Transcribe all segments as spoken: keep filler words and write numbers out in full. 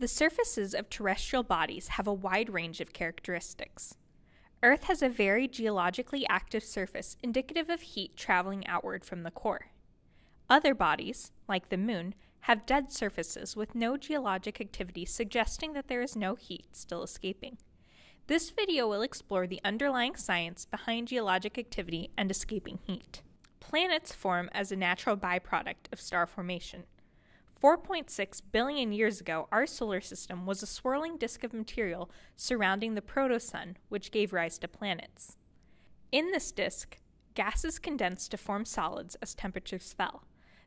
The surfaces of terrestrial bodies have a wide range of characteristics. Earth has a very geologically active surface indicative of heat traveling outward from the core. Other bodies, like the Moon, have dead surfaces with no geologic activity suggesting that there is no heat still escaping. This video will explore the underlying science behind geologic activity and escaping heat. Planets form as a natural byproduct of star formation. four point six billion years ago, our solar system was a swirling disk of material surrounding the protosun, which gave rise to planets. In this disk, gases condensed to form solids as temperatures fell.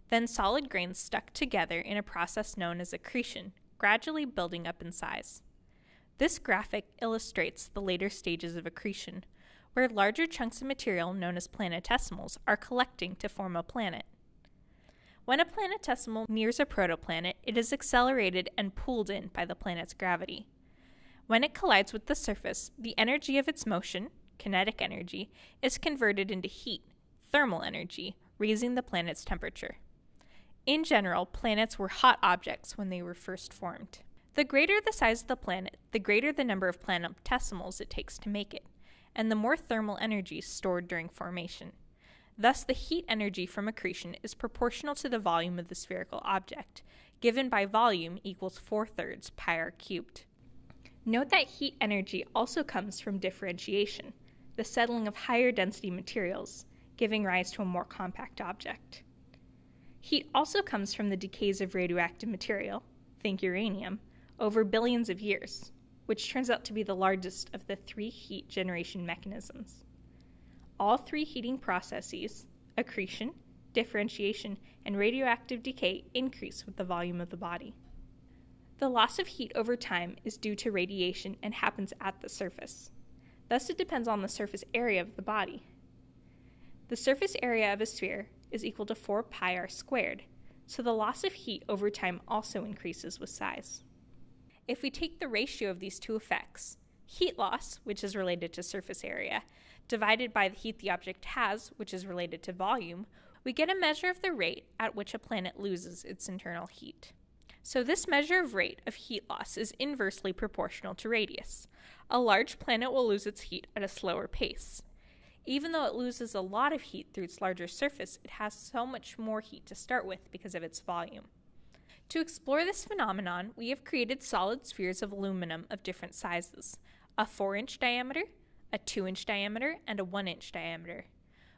Then solid grains stuck together in a process known as accretion, gradually building up in size. This graphic illustrates the later stages of accretion, where larger chunks of material known as planetesimals are collecting to form a planet. When a planetesimal nears a protoplanet, it is accelerated and pulled in by the planet's gravity. When it collides with the surface, the energy of its motion, kinetic energy, is converted into heat, thermal energy, raising the planet's temperature. In general, planets were hot objects when they were first formed. The greater the size of the planet, the greater the number of planetesimals it takes to make it, and the more thermal energy stored during formation. Thus, the heat energy from accretion is proportional to the volume of the spherical object, given by volume equals four thirds pi r cubed. Note that heat energy also comes from differentiation, the settling of higher density materials, giving rise to a more compact object. Heat also comes from the decays of radioactive material, think uranium, over billions of years, which turns out to be the largest of the three heat generation mechanisms. All three heating processes, accretion, differentiation, and radioactive decay, increase with the volume of the body. The loss of heat over time is due to radiation and happens at the surface. Thus, it depends on the surface area of the body. The surface area of a sphere is equal to four pi r squared, so the loss of heat over time also increases with size. If we take the ratio of these two effects, heat loss, which is related to surface area, divided by the heat the object has, which is related to volume, we get a measure of the rate at which a planet loses its internal heat. So this measure of rate of heat loss is inversely proportional to radius. A large planet will lose its heat at a slower pace. Even though it loses a lot of heat through its larger surface, it has so much more heat to start with because of its volume. To explore this phenomenon, we have created solid spheres of aluminum of different sizes, a four inch diameter, a two inch diameter, and a one inch diameter.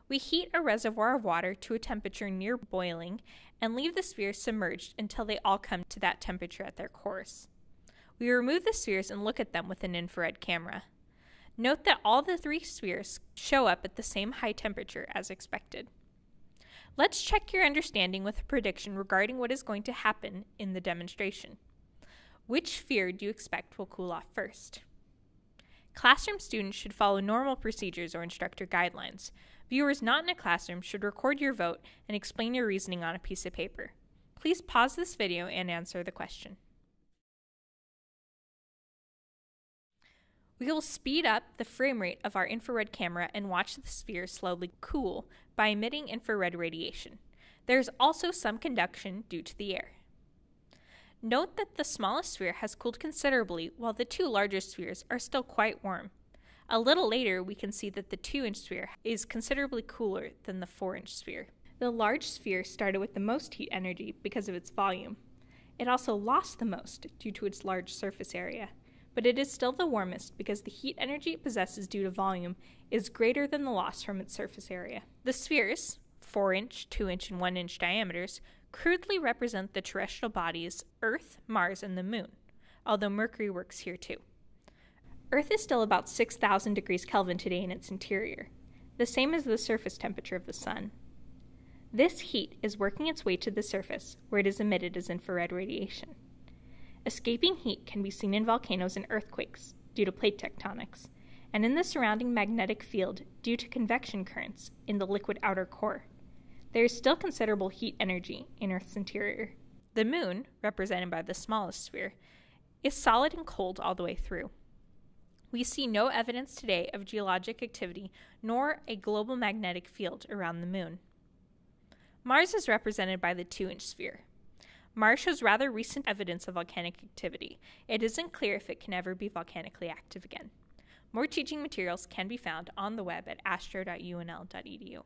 We heat a reservoir of water to a temperature near boiling and leave the spheres submerged until they all come to that temperature at their cores. We remove the spheres and look at them with an infrared camera. Note that all the three spheres show up at the same high temperature as expected. Let's check your understanding with a prediction regarding what is going to happen in the demonstration. Which sphere do you expect will cool off first? Classroom students should follow normal procedures or instructor guidelines. Viewers not in a classroom should record your vote and explain your reasoning on a piece of paper. Please pause this video and answer the question. We will speed up the frame rate of our infrared camera and watch the sphere slowly cool by emitting infrared radiation. There is also some conduction due to the air. Note that the smallest sphere has cooled considerably, while the two larger spheres are still quite warm. A little later, we can see that the two inch sphere is considerably cooler than the four inch sphere. The large sphere started with the most heat energy because of its volume. It also lost the most due to its large surface area, but it is still the warmest because the heat energy it possesses due to volume is greater than the loss from its surface area. The spheres, four inch, two inch, and one inch diameters, crudely represent the terrestrial bodies Earth, Mars, and the Moon, although Mercury works here too. Earth is still about six thousand degrees Kelvin today in its interior, the same as the surface temperature of the Sun. This heat is working its way to the surface, where it is emitted as infrared radiation. Escaping heat can be seen in volcanoes and earthquakes due to plate tectonics, and in the surrounding magnetic field due to convection currents in the liquid outer core. There is still considerable heat energy in Earth's interior. The Moon, represented by the smallest sphere, is solid and cold all the way through. We see no evidence today of geologic activity nor a global magnetic field around the Moon. Mars is represented by the two inch sphere. Mars shows rather recent evidence of volcanic activity. It isn't clear if it can ever be volcanically active again. More teaching materials can be found on the web at astro dot u n l dot e d u.